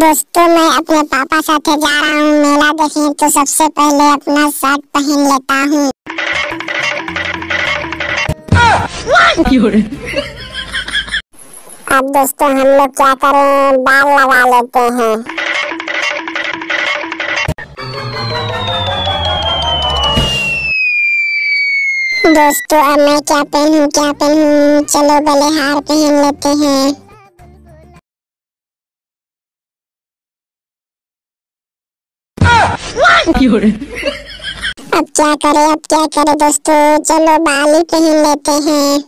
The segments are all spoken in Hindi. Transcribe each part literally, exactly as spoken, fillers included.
दोस्तों मैं अपने पापा साथ जा रहा हूँ मेला देखने, तो सबसे पहले अपना शर्ट पहन लेता हूँ। अब दोस्तों हम लोग क्या करें, बाल लगा लेते हैं। दोस्तों अब मैं क्या पहनूं क्या पहनूं चलो बलिहार पहन लेते हैं। अब क्या करें अब क्या करें दोस्तों, चलो बाल ही पहन लेते हैं।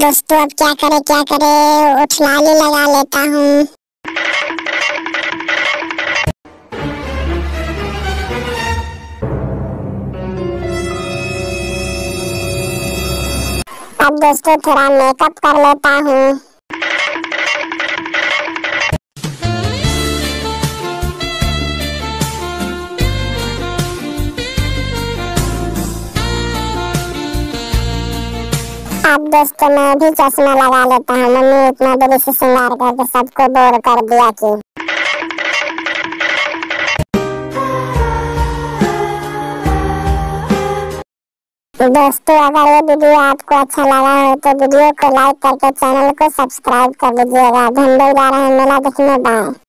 दोस्तों अब क्या करें क्या करें, उछलाली लगा लेता हूँ। अब दोस्तों थोड़ा मेकअप कर लेता हूँ। अब दोस्तों मैं भी चश्मा लगा लेता हूँ। मम्मी इतना देर से श्रृंगार करके सबको बोर कर दिया कि दोस्तों अगर ये वीडियो आपको अच्छा लगा हो तो वीडियो को लाइक करके चैनल को सब्सक्राइब कर दीजिएगा। धन्यवाद, जा रहे हैं मेला देखने, बाय।